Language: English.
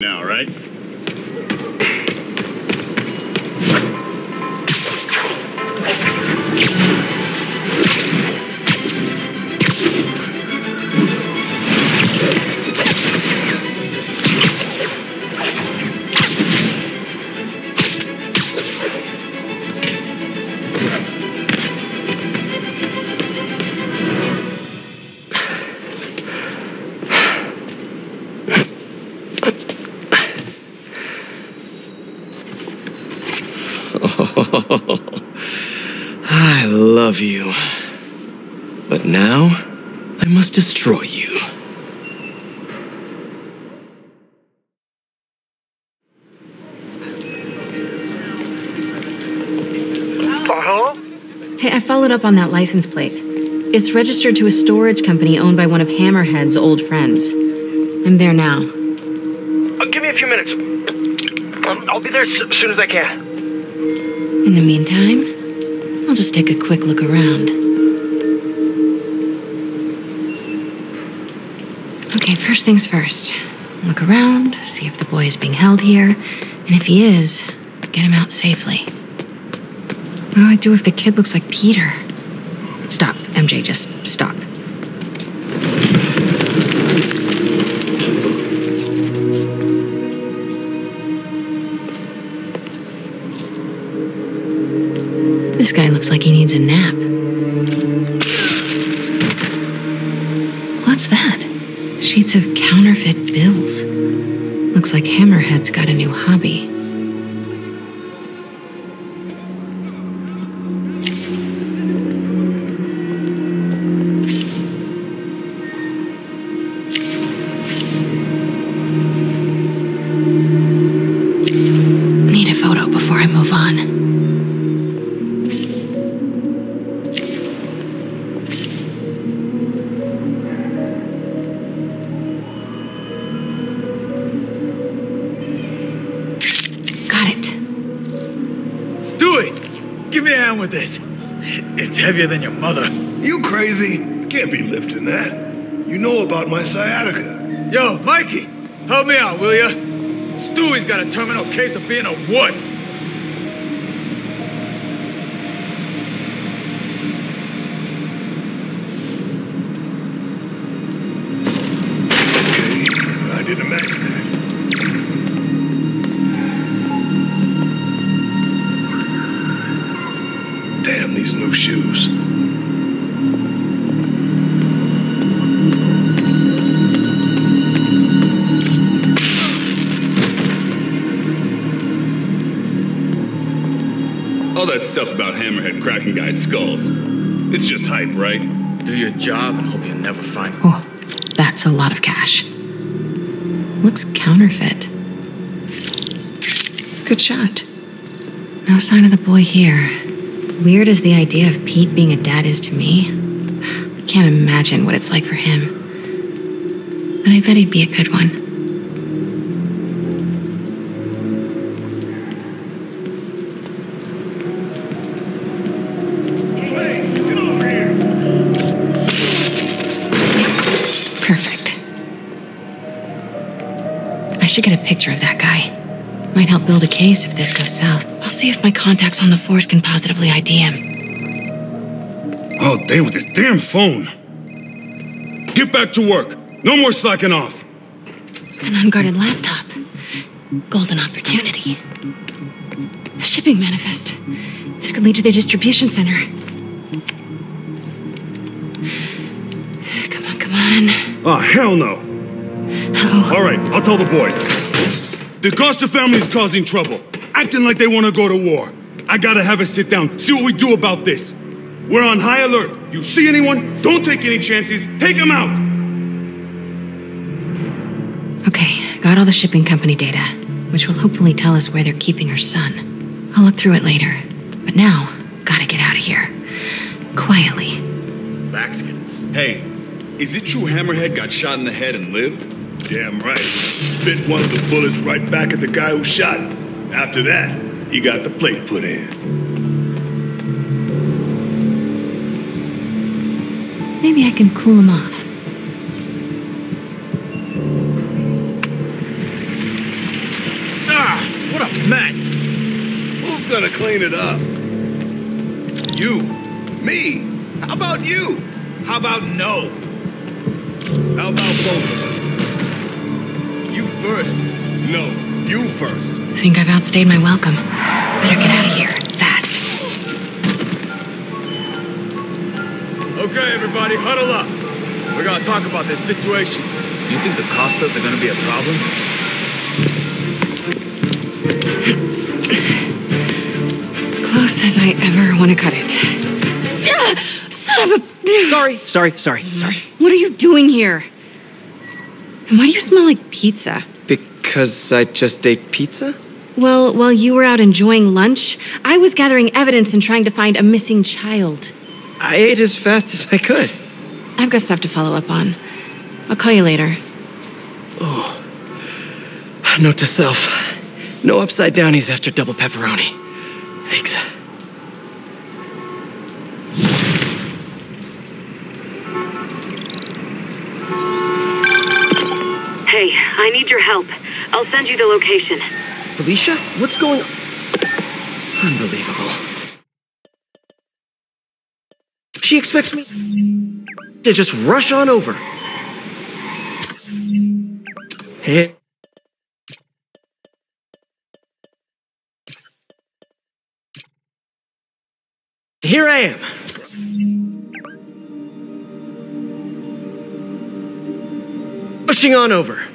now, right? I love you, but now I must destroy you. Uh-huh? Hey, I followed up on that license plate. It's registered to a storage company owned by one of Hammerhead's old friends. I'm there now. Give me a few minutes. I'll be there as soon as I can. In the meantime, I'll just take a quick look around. Okay, first things first. Look around, see if the boy is being held here, and if he is, get him out safely. What do I do if the kid looks like Peter? Stop, MJ, just stop. This guy looks like he needs a nap. What's that? Sheets of counterfeit bills. Looks like Hammerhead's got a new hobby. Need a photo before I move on. Give me a hand with this. It's heavier than your mother. You crazy? Can't be lifting that. You know about my sciatica. Yo, Mikey, help me out, will ya? Stewie's got a terminal case of being a wuss. Okay, I didn't imagine that. Damn, these new shoes. All that stuff about Hammerhead cracking guys' skulls. It's just hype, right? Do your job and hope you'll never find... Oh, that's a lot of cash. Looks counterfeit. Good shot. No sign of the boy here. Weird as the idea of Pete being a dad is to me, I can't imagine what it's like for him. But I bet he'd be a good one. Hey, get over here. Perfect. I should get a picture of that guy. Might help build a case if this goes south. I'll see if my contacts on the force can positively ID him. All day with this damn phone. Get back to work. No more slacking off. An unguarded laptop. Golden opportunity. A shipping manifest. This could lead to their distribution center. Come on, come on. Oh, hell no. Oh. All right, I'll tell the boy. The Costa family's causing trouble, acting like they want to go to war. I gotta have a sit down, see what we do about this. We're on high alert. You see anyone, don't take any chances, take them out! Okay, got all the shipping company data, which will hopefully tell us where they're keeping her son. I'll look through it later, but now, gotta get out of here. Quietly. Baxkins. Hey, is it true Hammerhead got shot in the head and lived? Damn right. Bit one of the bullets right back at the guy who shot him. After that, he got the plate put in. Maybe I can cool him off. mess. Who's gonna clean it up? You. Me? How about you? How about no? How about both of us? You first. No, you first. I think I've outstayed my welcome. Better get out of here, fast. Okay, everybody, huddle up. We're gonna talk about this situation. You think the Costas are gonna be a problem? Close as I ever want to cut it. Son of a... Sorry. What are you doing here? And why do you smell like pizza? Because I just ate pizza? Well, while you were out enjoying lunch, I was gathering evidence and trying to find a missing child. I ate as fast as I could. I've got stuff to follow up on. I'll call you later. Oh. Note to self. No upside downies after double pepperoni. Thanks. Hey, I need your help. I'll send you the location. Felicia? What's going on? Unbelievable. She expects me to just rush on over. Hey. Here I am. Pushing on over.